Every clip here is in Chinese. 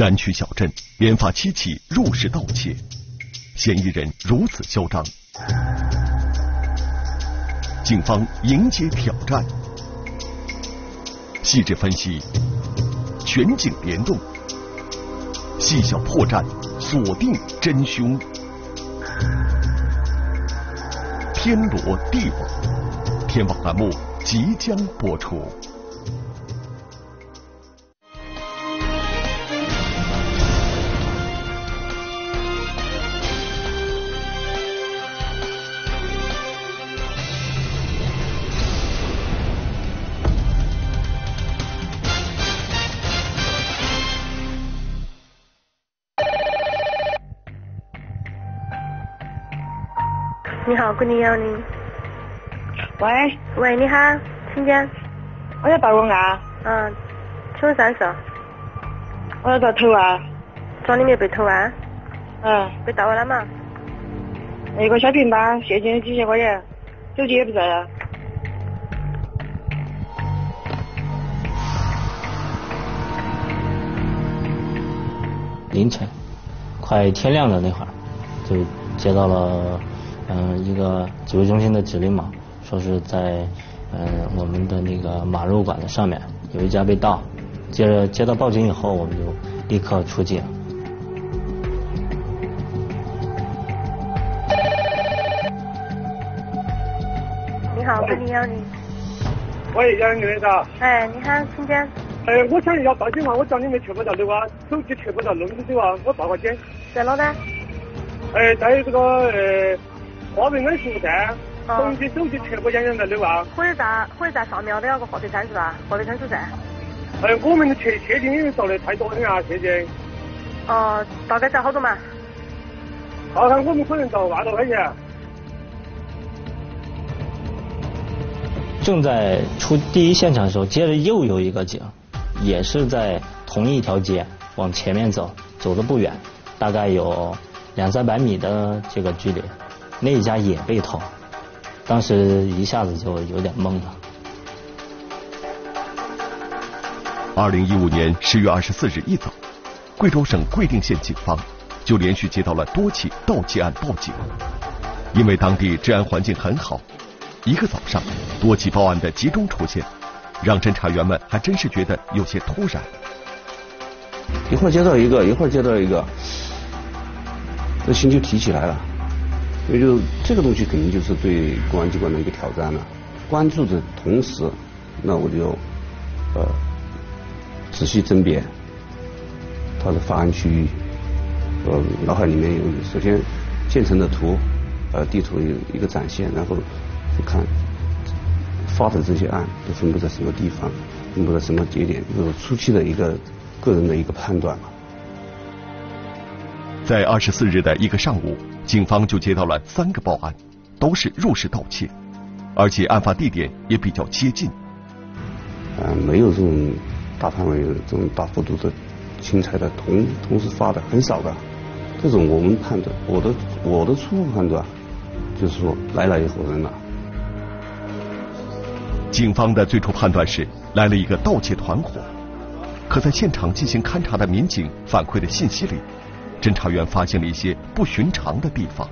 山区小镇连发7起入室盗窃，嫌疑人如此嚣张，警方迎接挑战。细致分析，全警联动，细小破绽锁定真凶。天罗地网，天网栏目即将播出。你好，姑娘你。喂。喂，你好，听见？我在办公啊。嗯，请啥事？我要遭偷啊。庄里面被偷啊？嗯。被盗完了嘛？一个小平板，现金几千块钱，手机也不在了。凌晨，快天亮的那会儿，就接到了。一个指挥中心的指令嘛，说是在我们的那个马肉馆的上面有一家被盗，接着接到报警以后，我们就立刻出警。你好，我你要你。喂，幺零零的。哎，你好，请讲。哎，我想要报警嘛，我家里面全部在丢啊，手机全部在弄丢啊，我报个警。在哪呢？哎，在这个华北安福站，东西手机全部扔在那啊！火车站上面的那个火车站是吧？火车站是噻。哎，我们的现金也少的太多了啊，现金。哦，大概在好多嘛？好像我们可能到2000多块钱。正在出第一现场的时候，接着又有一个警，也是在同一条街往前面走，走得不远，大概有200-300米的这个距离。那一家也被偷，当时一下子就有点懵了。2015年10月24日一早，贵州省贵定县警方就连续接到了多起盗窃案报警。因为当地治安环境很好，一个早上多起报案的集中出现，让侦查员们还真是觉得有些突然。一会儿接到一个，一会儿接到一个，这心就提起来了。所以就这个东西肯定就是对公安机关的一个挑战了。关注的同时，那我就仔细甄别它的发案区域。脑海里面有首先建成的图，地图有一个展现，然后就看发的这些案都分布在什么地方，分布在什么节点，有初期的一个个人的一个判断吧。在24日的一个上午，警方就接到了3个报案，都是入室盗窃，而且案发地点也比较接近。没有这种大范围、这种大幅度的侵财的同时发的很少的，这种我们判断，我的初步判断就是说来了一伙人了。警方的最初判断是来了一个盗窃团伙，可在现场进行勘查的民警反馈的信息里，侦查员发现了一些不寻常的地方。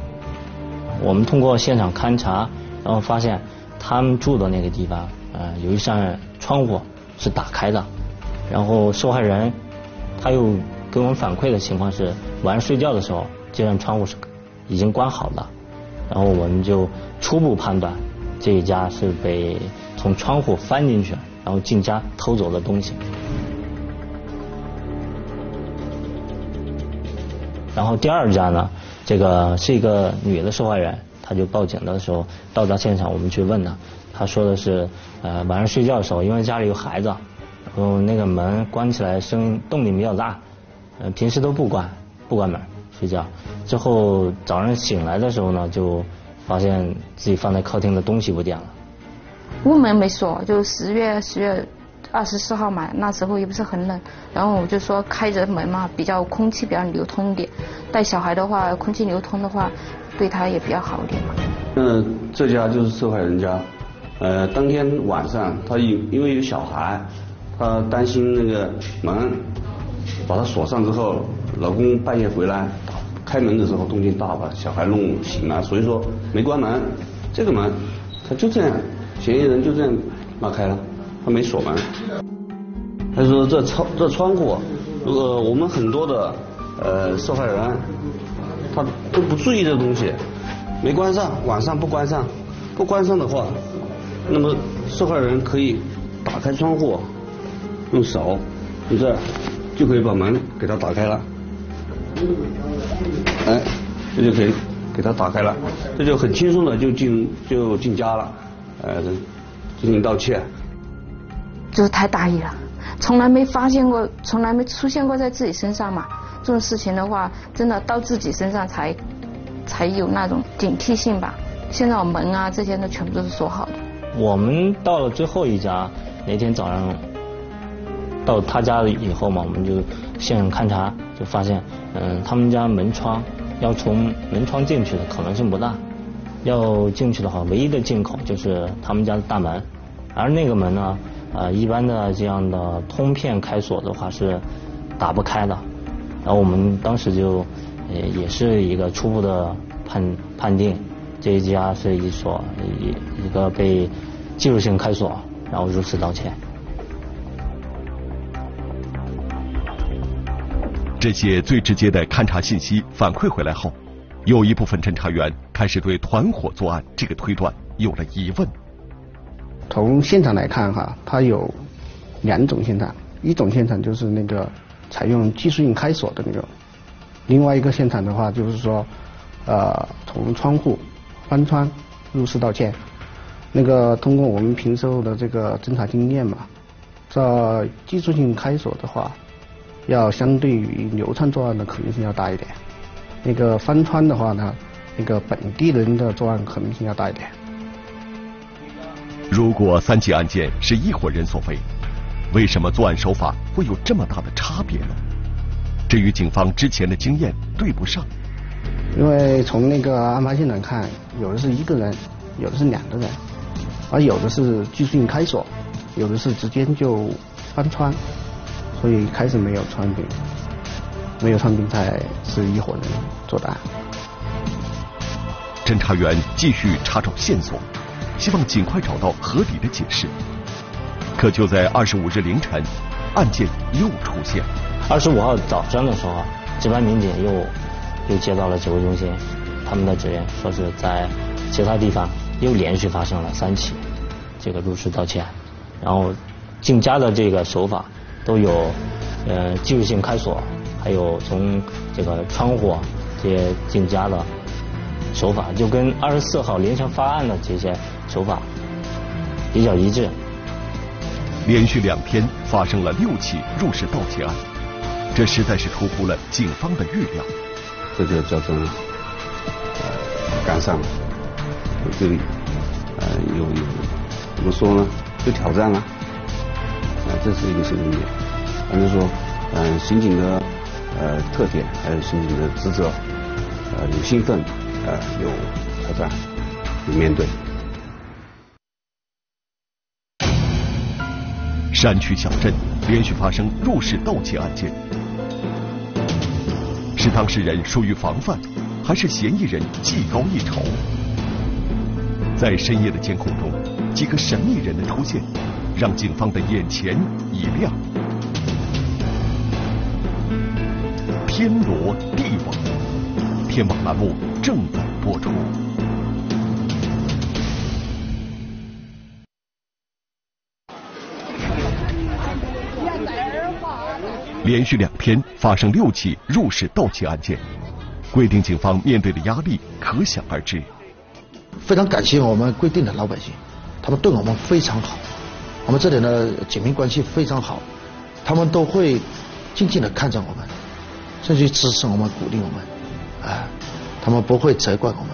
我们通过现场勘查，然后发现他们住的那个地方，有一扇窗户是打开的。然后受害人他又给我们反馈的情况是，晚上睡觉的时候，这扇窗户是已经关好了。然后我们就初步判断，这一家是被从窗户翻进去，然后进家偷走的东西。然后第2家呢，这个是一个女的受害人，她就报警的时候到达现场，我们去问她，她说的是，晚上睡觉的时候，因为家里有孩子，然后那个门关起来声音动静比较大，平时都不关门睡觉。之后早上醒来的时候呢，就发现自己放在客厅的东西不见了。我门没锁，就10月24号嘛，那时候也不是很冷，然后我就说开着门嘛，空气比较流通一点，带小孩的话，空气流通的话，对他也比较好一点嘛。这家就是受害人家，当天晚上他因为有小孩，他担心那个门把它锁上之后，老公半夜回来开门的时候动静大吧，小孩弄醒了，所以说没关门，这个门他就这样，嫌疑人就这样拉开了，他没锁门。他说这窗户，我们很多的受害人他都不注意这东西，没关上，晚上不关上的话，那么受害人可以打开窗户，用手，你这就可以把门给它打开了。哎，这就可以给它打开了，这就很轻松的就进家了，进行盗窃。就是太大意了，从来没发现过，从来没出现过在自己身上嘛。这种事情的话，真的到自己身上才有那种警惕性吧。现在我门啊这些呢全部都是锁好的。我们到了最后一家，那天早上到他家以后嘛，我们就现场勘查，就发现他们家门窗要从门窗进去的可能性不大，要进去的话唯一的进口就是他们家的大门，而那个门呢一般的这样的通片开锁的话是打不开的。然后我们当时就也是一个初步的判定，这一家是一个被技术性开锁，然后如此盗窃。这些最直接的勘查信息反馈回来后，有一部分侦查员开始对团伙作案这个推断有了疑问。从现场来看哈，它有两种现场，一种现场就是那个采用技术性开锁的那种，另外一个现场的话就是说从窗户翻窗入室盗窃。那个通过我们平时后的这个侦查经验嘛，这技术性开锁的话要相对于流窜作案的可能性要大一点，那个翻窗的话呢，那个本地人的作案可能性要大一点。如果三起案件是一伙人所为，为什么作案手法会有这么大的差别呢？这与警方之前的经验对不上。因为从那个案发现场看，有的是一个人，有的是两个人，而有的是技术性开锁，有的是直接就翻窗，所以开始没有穿并才是一伙人做的案。侦查员继续查找线索，希望尽快找到合理的解释。可就在25日凌晨，案件又出现。25号早上的时候，值班民警又接到了指挥中心他们的指令，说是在其他地方又连续发生了3起这个入室盗窃，然后进家的这个手法都有技术性开锁，还有从这个窗户这些进家的手法，就跟24号连续发案的这些手法比较一致。连续2天发生了6起入室盗窃案，这实在是出乎了警方的预料。这就叫做赶上了，这里有怎么说呢？有挑战了，这是一个新闻点。反正说，刑警的特点，还有刑警的职责，有兴奋，有挑战，有面对。山区小镇连续发生入室盗窃案件。是当事人疏于防范，还是嫌疑人技高一筹？在深夜的监控中，几个神秘人的出现，让警方的眼前一亮。天罗地网，天网栏目正在播出。连续2天发生6起入室盗窃案件，桂定警方面对的压力可想而知。非常感谢我们桂定的老百姓，他们对我们非常好，我们这里的警民关系非常好，他们都会静静的看着我们，甚至支持我们、鼓励我们，他们不会责怪我们，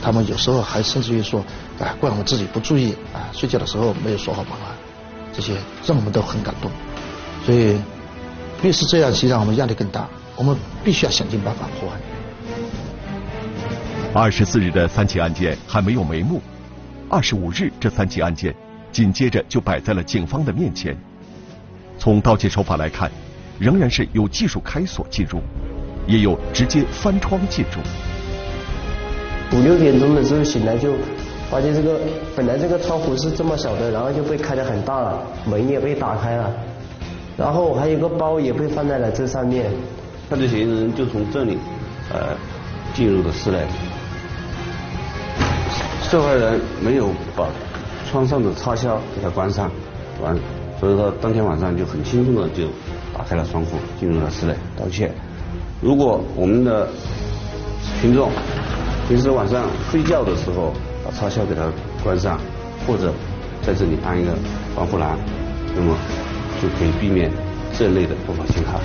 他们有时候还甚至于说，怪我们自己不注意，睡觉的时候没有锁好门啊，这些让我们都很感动，所以。越是这样，其实让我们压力更大。我们必须要想尽办法破案。24日的3起案件还没有眉目，25日这3起案件紧接着就摆在了警方的面前。从盗窃手法来看，仍然是有技术开锁进入，也有直接翻窗进入。5、6点钟的时候醒来就发现这个本来这个窗户是这么小的，然后就被开得很大了，门也被打开了，然后还有个包也被放在了这上面。犯罪嫌疑人就从这里进入了室内，受害人没有把窗上的插销给它关上，完，所以说当天晚上就很轻松的就打开了窗户，进入了室内盗窃。如果我们的群众平时晚上睡觉的时候把插销给它关上，或者在这里安一个防护栏，那么就可以避免这类的不法信号。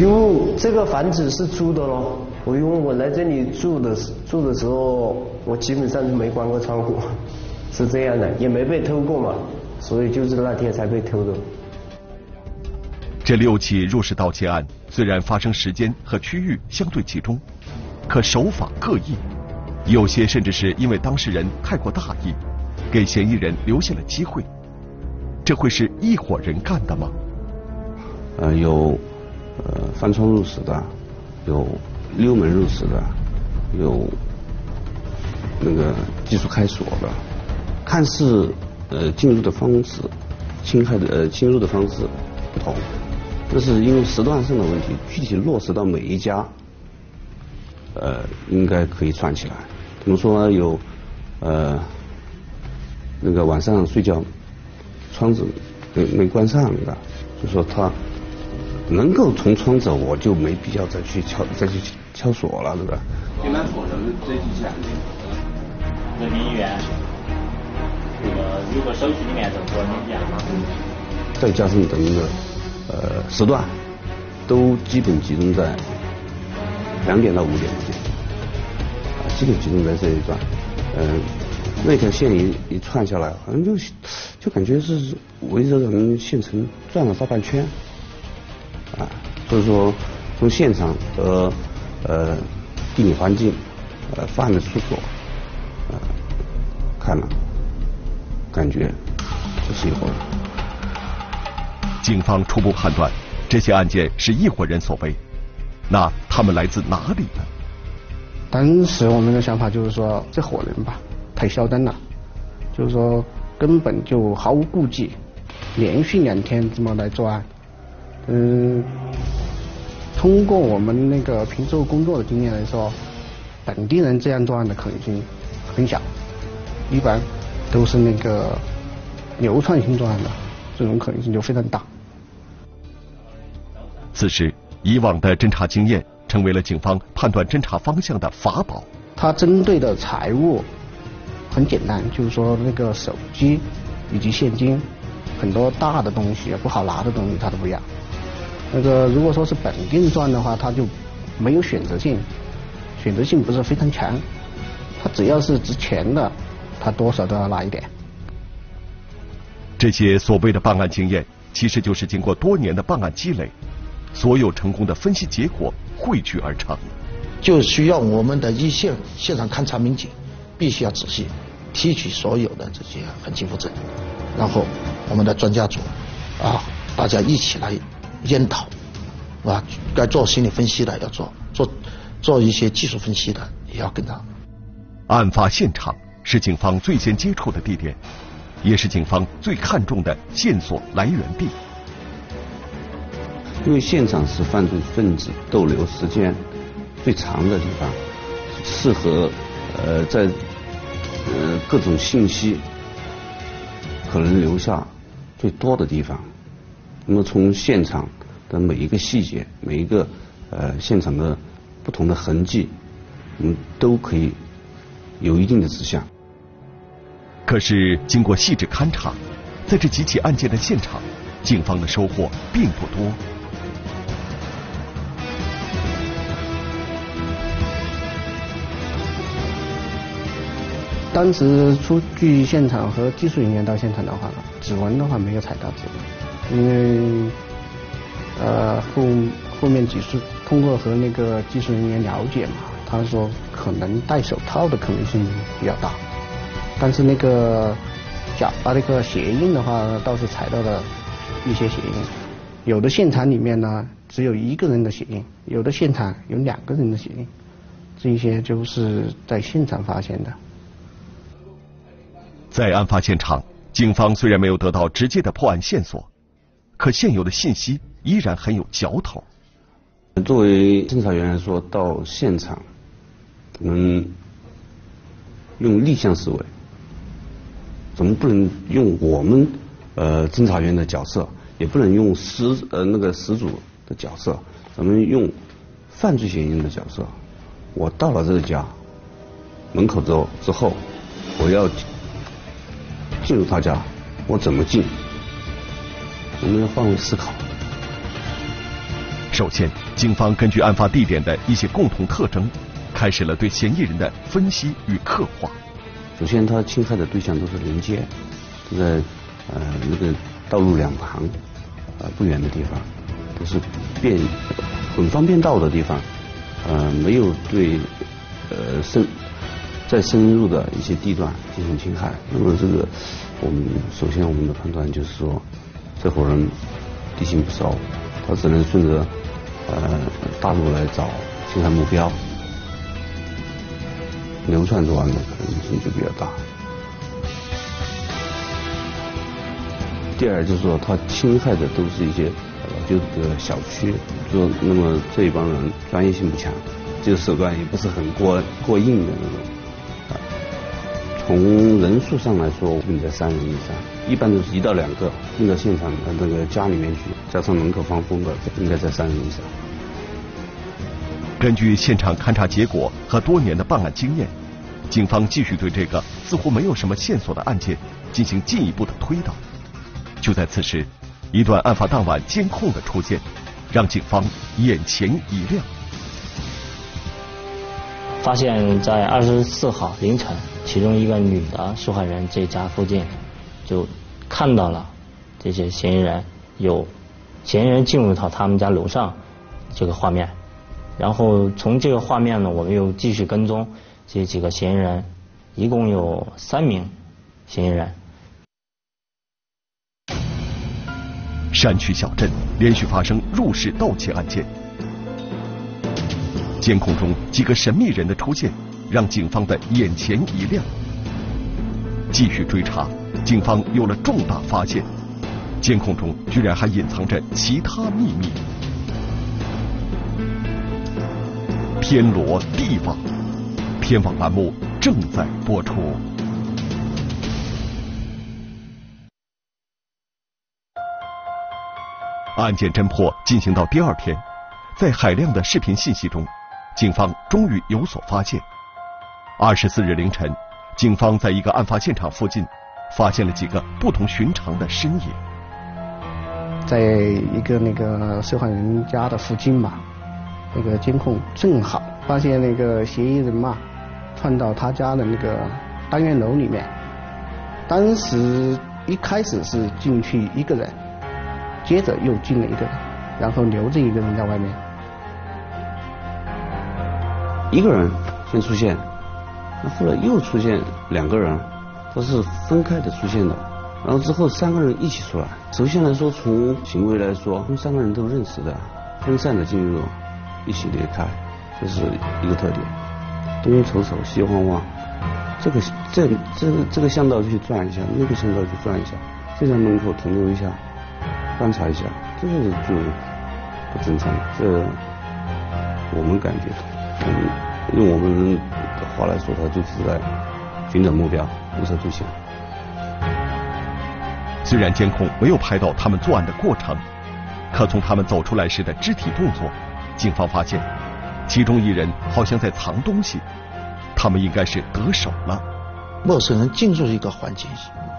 哟，这个房子是租的咯，我因为我来这里住的时候，我基本上就没关过窗户，是这样的，也没被偷过嘛，所以就是那天才被偷的。这6起入室盗窃案虽然发生时间和区域相对集中，可手法各异，有些甚至是因为当事人太过大意，给嫌疑人留下了机会。这会是一伙人干的吗？有。翻窗入室的，有溜门入室的，有那个技术开锁的。看似进入的方式、侵入的方式不同，这是因为时段上的问题，具体落实到每一家，应该可以算起来。比如说有那个晚上睡觉窗子没关上的，就说他能够从窗子，我就没必要再去敲锁了，对吧？你们锁什么？这几下？人民医院，那个如果手机里面怎么讲吗？再加上咱们的时段，都基本集中在2点到5点之间，啊，基本集中在这一段。那条线一串下来，好像就感觉是围着咱们县城转了大半圈。啊，所以说从现场和地理环境、犯案的处所看了，感觉这是一伙人。警方初步判断，这些案件是一伙人所为，那他们来自哪里呢？当时我们的想法就是说，这伙人吧，太嚣张了，就是说根本就毫无顾忌，连续2天这么来作案。通过我们那个平时工作的经验来说，本地人这样作案的可能性很小，一般都是那个流窜性作案的，这种可能性就非常大。此时，以往的侦查经验成为了警方判断侦查方向的法宝。它针对的财物很简单，就是说那个手机以及现金，很多大的东西不好拿的东西他都不要。那个如果说是本地作案的话，他就没有选择性，选择性不是非常强，他只要是值钱的，他多少都要拿一点。这些所谓的办案经验，其实就是经过多年的办案积累，所有成功的分析结果汇聚而成。就需要我们的现场勘查民警必须要仔细提取所有的这些痕迹物证，然后我们的专家组啊，大家一起来研讨，啊，该做心理分析的要做一些技术分析的也要跟他。案发现场是警方最先接触的地点，也是警方最看重的线索来源地。因为现场是犯罪分子逗留时间最长的地方，适合在各种信息可能留下最多的地方。那么从现场的每一个细节，每一个现场的不同的痕迹，我们都可以有一定的指向。可是经过细致勘查，在这几起案件的现场，警方的收获并不多。当时出具现场和技术人员到现场的话，指纹的话没有采到指纹。因为后面技术通过和那个技术人员了解嘛，他说可能戴手套的可能性比较大，但是那个脚那个鞋印的话倒是踩到了一些鞋印，有的现场里面呢只有一个人的血印，有的现场有2个人的血印，这些就是在现场发现的。在案发现场，警方虽然没有得到直接的破案线索，可现有的信息依然很有嚼头。作为侦查员来说，到现场能用立项思维，总不能用我们侦查员的角色，也不能用死主的角色，咱们用犯罪嫌疑人的角色。我到了这个家门口之后，我要进入他家，我怎么进？我们要换位思考。首先，警方根据案发地点的一些共同特征，开始了对嫌疑人的分析与刻画。首先，他侵害的对象都是临街，都在道路两旁不远的地方，都是很方便到的地方，没有对深入的一些地段进行侵害。那么这个，首先我们的判断就是说，这伙人地形不熟，他只能顺着大路来找侵害目标，流窜作案的可能性就比较大。第二就是说，他侵害的都是一些老旧的小区，说那么这一帮人专业性不强，这个手段也不是很过硬的那种。从人数上来说，定在3人以上，一般都是1到2个，定到现场那个家里面去，加上门口防风的，应该在3人以上。根据现场勘查结果和多年的办案经验，警方继续对这个似乎没有什么线索的案件进行进一步的推导。就在此时，一段案发当晚监控的出现，让警方眼前一亮。发现在24号凌晨，其中一个女的受害人这家附近就看到了这些嫌疑人，有嫌疑人进入到他们家楼上这个画面。然后从这个画面呢，我们又继续跟踪这几个嫌疑人，一共有3名嫌疑人。山区小镇连续发生入室盗窃案件，监控中几个神秘人的出现让警方的眼前一亮。继续追查，警方有了重大发现，监控中居然还隐藏着其他秘密。天罗地网，天网栏目正在播出。案件侦破进行到第2天，在海量的视频信息中，警方终于有所发现。24日凌晨，警方在一个案发现场附近发现了几个不同寻常的身影。在一个那个受害人家的附近嘛，那个监控正好发现那个嫌疑人嘛窜到他家的那个单元楼里面。当时一开始是进去一个人，接着又进了一个人，然后留着一个人在外面。一个人先出现，后来又出现2个人，都是分开的出现的，然后之后3个人一起出来。首先来说，从行为来说，他们3个人都认识的，分散的进入，一起离开，这是一个特点。东瞅瞅西晃晃，这个巷道去转一下，那个巷道去转一下，这家门口停留一下，观察一下，这个就不正常。这我们感觉，用我们的话来说，他就是在寻找目标，物色对象。虽然监控没有拍到他们作案的过程，可从他们走出来时的肢体动作，警方发现其中一人好像在藏东西，他们应该是得手了。陌生人进入一个环境，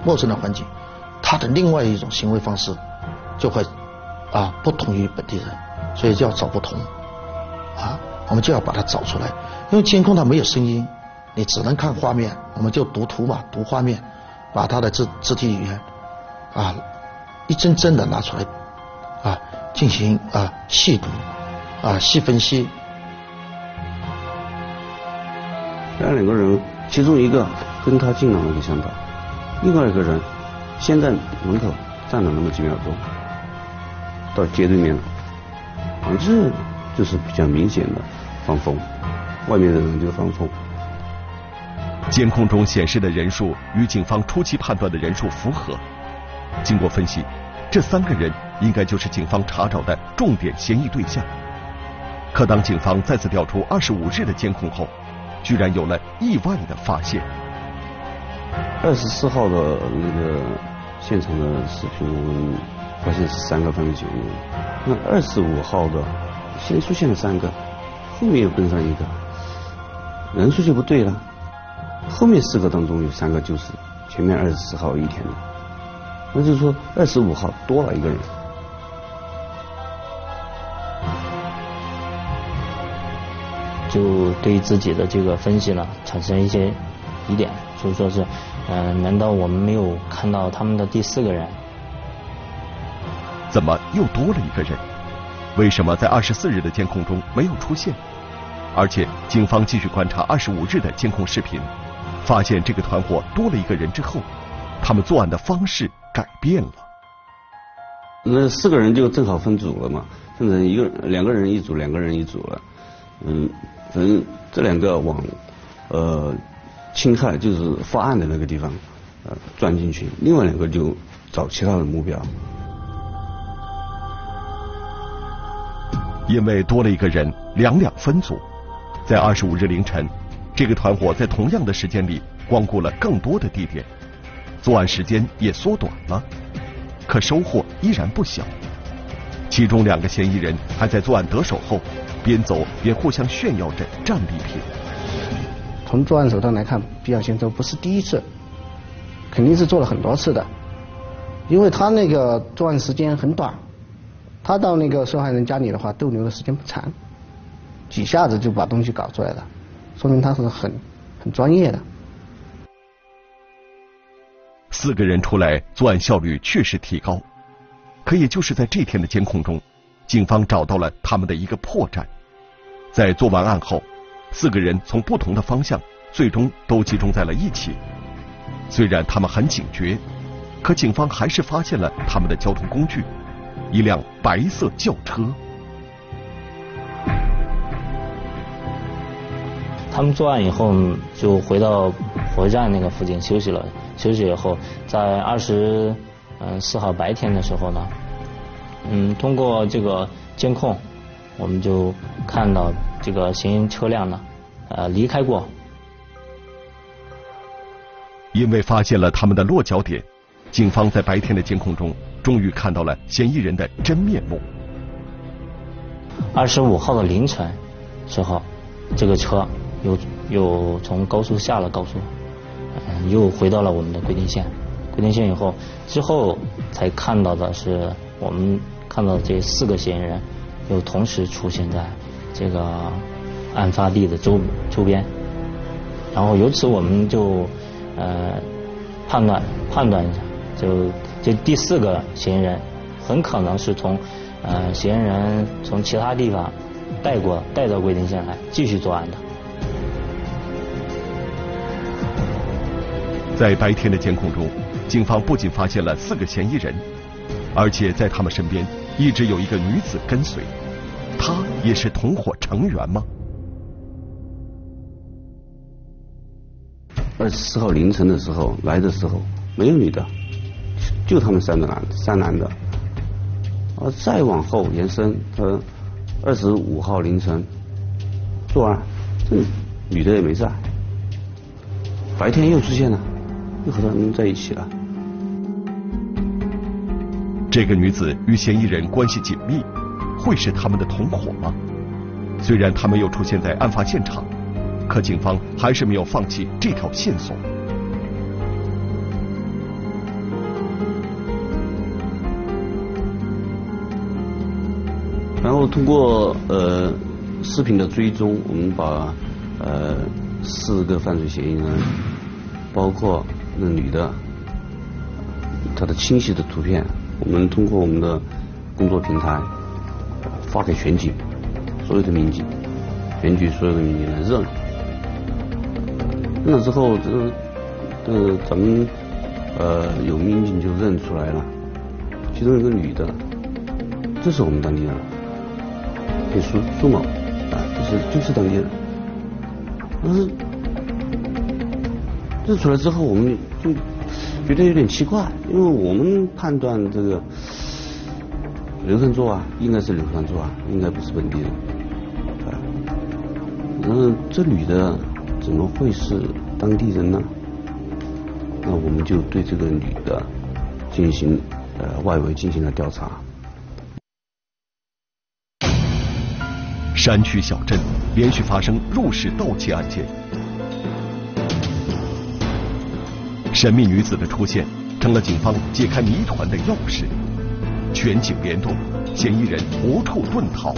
陌生的环境，他的另外一种行为方式就会不同于本地人，所以就要找不同我们就要把它找出来。因为监控它没有声音，你只能看画面，我们就读图嘛，读画面，把它的肢体语言一帧帧的拿出来进行细读细分析。然后2个人，其中一个跟他进了那个巷道，另外一个人先在门口站了那么几秒钟，到街对面了，反正就是比较明显的放风，外面的人就放风。监控中显示的人数与警方初期判断的人数符合，经过分析，这3个人应该就是警方查找的重点嫌疑对象。可当警方再次调出25日的监控后，居然有了意外的发现。24号的那个现场的视频，我们发现是3个犯罪嫌疑人。那25号的先出现了3个，后面又跟上1个，人数就不对了。后面4个当中有3个就是前面24号一天的，那就是说25号多了1个人。就对自己的这个分析呢产生一些疑点，所以说是，难道我们没有看到他们的第4个人？怎么又多了1个人？为什么在24日的监控中没有出现？而且警方继续观察25日的监控视频，发现这个团伙多了1个人之后，他们作案的方式改变了。那4个人就正好分组了嘛，现在2个人一组，2个人一组了。反正这2个往侵害就是发案的那个地方钻进去，另外2个就找其他的目标。因为多了1个人，2分组，在25日凌晨，这个团伙在同样的时间里光顾了更多的地点，作案时间也缩短了，可收获依然不小。其中2个嫌疑人还在作案得手后边走边互相炫耀着战利品。从作案手段来看，毕小仙都不是第一次，肯定是做了很多次的，因为他那个作案时间很短，他到那个受害人家里的话逗留的时间不长，几下子就把东西搞出来了，说明他是很专业的。4个人出来作案效率确实提高，可也就是在这天的监控中，警方找到了他们的一个破绽。在做完案后，4个人从不同的方向最终都集中在了一起，虽然他们很警觉，可警方还是发现了他们的交通工具，一辆白色轿车。他们作案以后就回到火车站那个附近休息了，休息以后在24号白天的时候呢，通过这个监控，我们就看到这个嫌疑人车辆呢，离开过。因为发现了他们的落脚点，警方在白天的监控中，终于看到了嫌疑人的真面目。25号的凌晨时候，这个车又从高速下了高速，又回到了我们的规定线。规定线以后，之后才看到的是，我们看到这4个嫌疑人又同时出现在这个案发地的周边，然后由此我们就判断一下，就这第4个嫌疑人很可能是从嫌疑人从其他地方带到桂林县来继续作案的。在白天的监控中，警方不仅发现了4个嫌疑人，而且在他们身边一直有一个女子跟随，她也是同伙成员吗？24号凌晨的时候来的时候没有女的，就他们3男的。而再往后延伸，25号凌晨作案，这女的也没在，白天又出现了，又和他们在一起了。这个女子与嫌疑人关系紧密，会是他们的同伙吗？虽然他们又出现在案发现场，可警方还是没有放弃这条线索。然后通过视频的追踪，我们把4个犯罪嫌疑人，包括那女的，她的清晰的图片，我们通过我们的工作平台发给全警所有的民警，全局所有的民警来认。认了之后，咱们有民警就认出来了，其中一个女的，这是我们当地人，给苏某啊，就是当地人。但是这出来之后，我们就觉得有点奇怪，因为我们判断这个刘三座啊，应该是刘三座啊，应该不是本地人啊。然后这女的怎么会是当地人呢？那我们就对这个女的进行外围进行了调查。山区小镇连续发生入室盗窃案件，神秘女子的出现成了警方解开谜团的钥匙，全警联动，嫌疑人无处遁逃，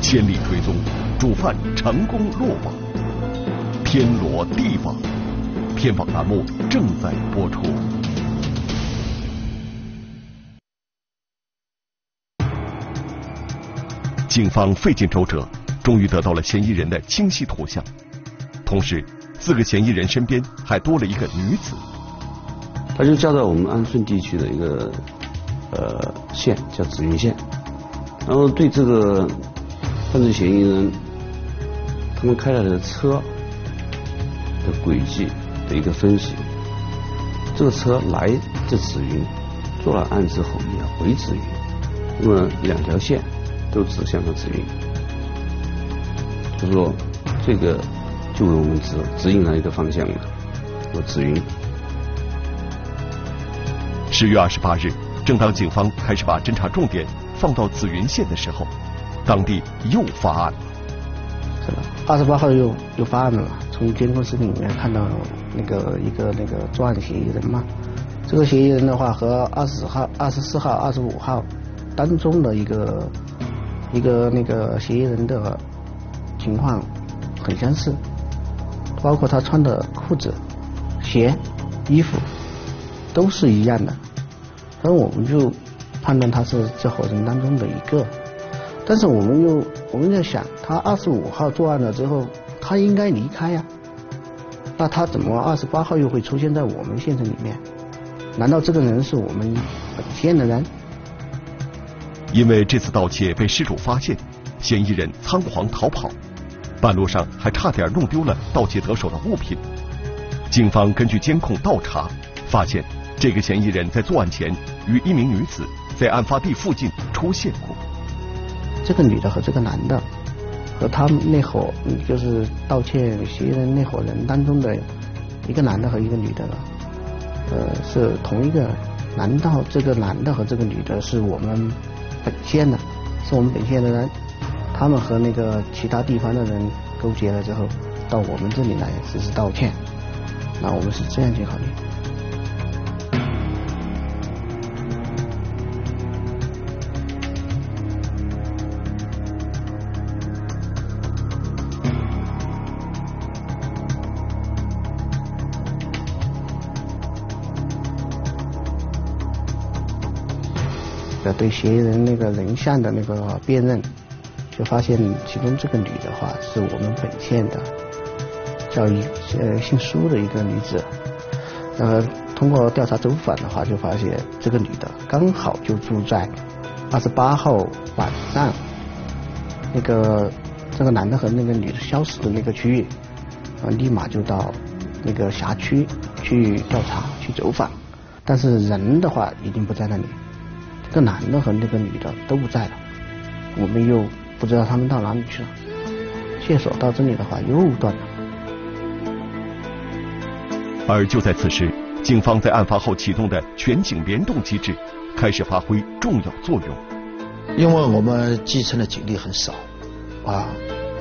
千里追踪，主犯成功落网，天罗地网。天网栏目正在播出。警方费尽周折，终于得到了嫌疑人的清晰图像。同时，4个嫌疑人身边还多了一个女子。她就嫁到我们安顺地区的一个县，叫紫云县。然后对这个犯罪嫌疑人，他们开来的车的轨迹的一个分析。这个车来自紫云，做了案之后也回紫云，那么2条线都指向了紫云，就说这个就为我们指引了一个方向了。我紫云。10月28日，正当警方开始把侦查重点放到紫云县的时候，当地又发案了。是的，28号又发案了。从监控视频里面看到一个作案嫌疑人嘛，这个嫌疑人的话和20号、24号、25号当中的一个嫌疑人的情况很相似，包括他穿的裤子、鞋、衣服都是一样的，所以我们就判断他是这伙人当中的一个。但是我们在想，他25号作案了之后，他应该离开呀，那他怎么28号又会出现在我们县城里面？难道这个人是我们本县的人？因为这次盗窃被失主发现，嫌疑人仓皇逃跑，半路上还差点弄丢了盗窃得手的物品。警方根据监控倒查，发现这个嫌疑人在作案前与一名女子在案发地附近出现过。这个女的和这个男的，和他们那伙就是盗窃嫌疑人那伙人当中的一个男的和一个女的了，是同一个。难道这个男的和这个女的是我们本县的，是我们本县的人？他们和那个其他地方的人勾结了之后，到我们这里来实施盗窃，那我们是这样去考虑。对嫌疑人那个人像的那个辨认，就发现其中这个女的话是我们本县的，叫姓苏的一个女子。通过调查走访的话，就发现这个女的刚好就住在28号晚上那个这个男的和那个女的消失的那个区域。立马就到那个辖区去调查去走访，但是人的话已经不在那里。这个男的和那个女的都不在了，我们又不知道他们到哪里去了。线索到这里的话又断了。而就在此时，警方在案发后启动的全警联动机制开始发挥重要作用。因为我们基层的警力很少啊，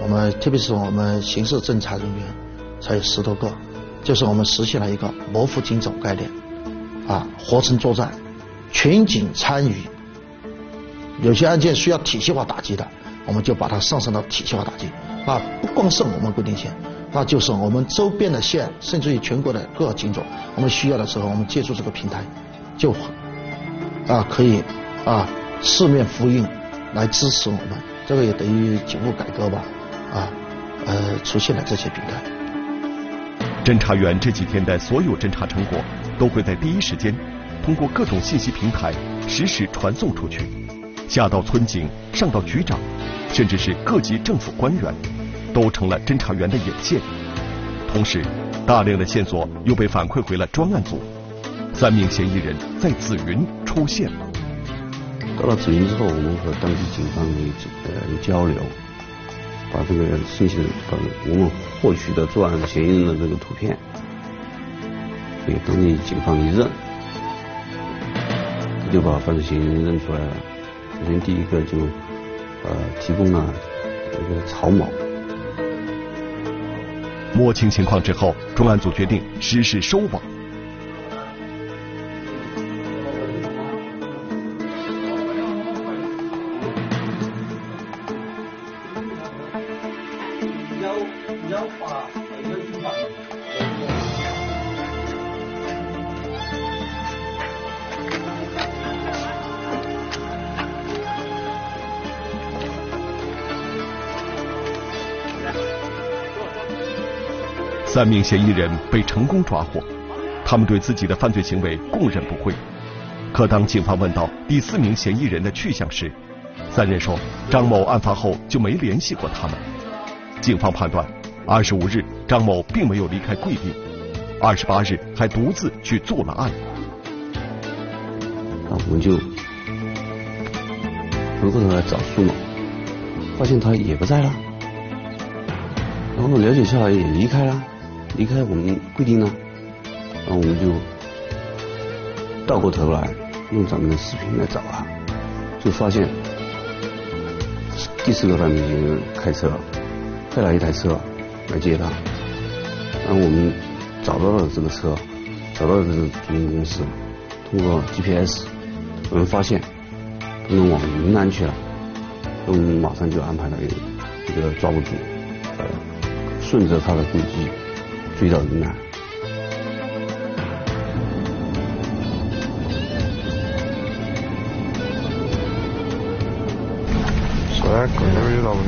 我们特别是我们刑事侦查人员才有10多个，就是我们实现了一个模糊警种概念啊，活城作战。全警参与，有些案件需要体系化打击的，我们就把它上升到体系化打击。那不光是我们桂林县，那就是我们周边的县，甚至于全国的各警种，我们需要的时候，我们借助这个平台，就可以四面呼应来支持我们。这个也等于警务改革吧，出现了这些平台。侦查员这几天的所有侦查成果，都会在第一时间通过各种信息平台实时传送出去，下到村警、上到局长，甚至是各级政府官员，都成了侦查员的眼线。同时，大量的线索又被反馈回了专案组。3名嫌疑人在紫云出现了。到了紫云之后，我们和当地警方有交流，把这个剩下的把我们获取的作案嫌疑人的这个图片给当地警方一认，就把犯罪嫌疑人认出来了。首先第一个就提供了一个曹某。摸清情况之后，专案组决定实施收网。3名嫌疑人被成功抓获，他们对自己的犯罪行为供认不讳。可当警方问到第4名嫌疑人的去向时，3人说张某案发后就没联系过他们。警方判断，25日张某并没有离开贵地，28日还独自去做了案。那我们就回过头来找苏某，发现他也不在了，然后了解下来也离开了。离开我们规定呢，然后我们就倒过头来用咱们的视频来找他，就发现第4个犯罪嫌疑人开车带了一台车来接他，然后我们找到了这个车，找到了这个租赁公司，通过 GPS 我们发现他们往云南去了，我们马上就安排了一个抓捕组，顺着他的轨迹追到云南。啥狗味道呢？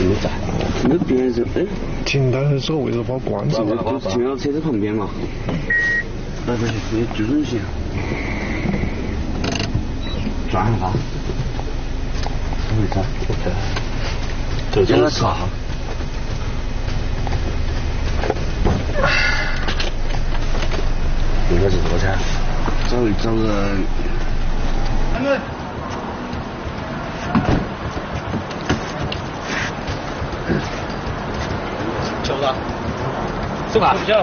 没在，没边上。哎，停，但是这个位置把关上了。就停到车子旁边嘛。那边你注意些。转一下。没在，没在。走这个啥？应该是多少？找个。他们。走吧。走吧。走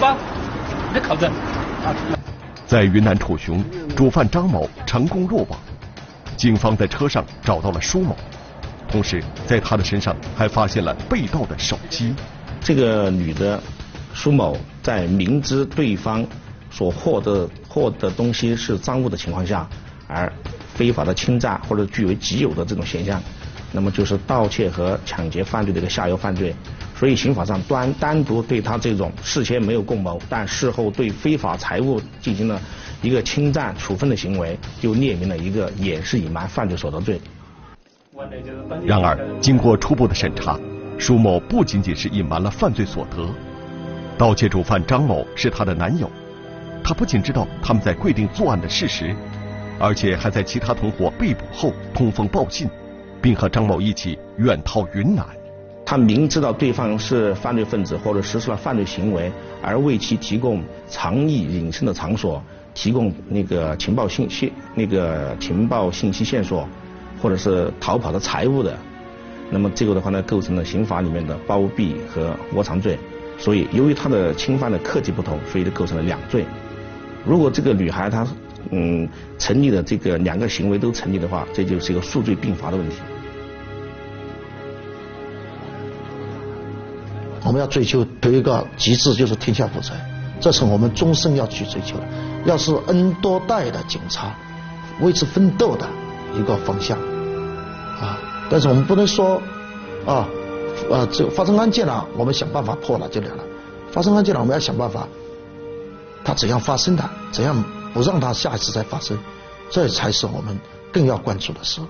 吧。别靠着。在云南楚雄，主犯张某成功落网。警方在车上找到了舒某，同时在他的身上还发现了被盗的手机。这个女的舒某在明知对方所获得东西是赃物的情况下，而非法的侵占或者据为己有的这种现象，那么就是盗窃和抢劫犯罪的一个下游犯罪。所以刑法上单独对他这种事前没有共谋但事后对非法财物进行了一个侵占处分的行为，就列明了一个掩饰隐瞒犯罪所得罪。然而经过初步的审查，舒某不仅仅是隐瞒了犯罪所得，盗窃主犯张某是她的男友，她不仅知道他们在贵定作案的事实，而且还在其他同伙被捕后通风报信，并和张某一起远逃云南。他明知道对方是犯罪分子或者实施了犯罪行为，而为其提供藏匿隐身的场所，提供那个情报信息线索，或者是逃跑的财物的，那么这个的话呢，构成了刑法里面的包庇和窝藏罪。所以由于他的侵犯的客体不同，所以就构成了2罪。如果这个女孩她成立的这个2个行为都成立的话，这就是一个数罪并罚的问题。我们要追求有一个极致，就是天下无贼，这是我们终身要去追求的，要是 N 多代的警察为之奋斗的一个方向啊。但是我们不能说这发生案件了我们想办法破了就了，发生案件了我们要想办法它怎样发生的，怎样不让它下一次再发生，这才是我们更要关注的事。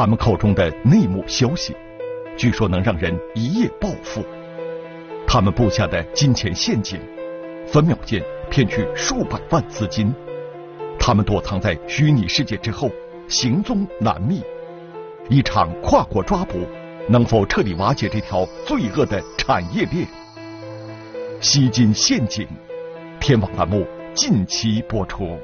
他们口中的内幕消息，据说能让人一夜暴富。他们布下的金钱陷阱，分秒间骗取数百万资金。他们躲藏在虚拟世界之后，行踪难觅。一场跨国抓捕能否彻底瓦解这条罪恶的产业链？吸金陷阱，天网栏目近期播出。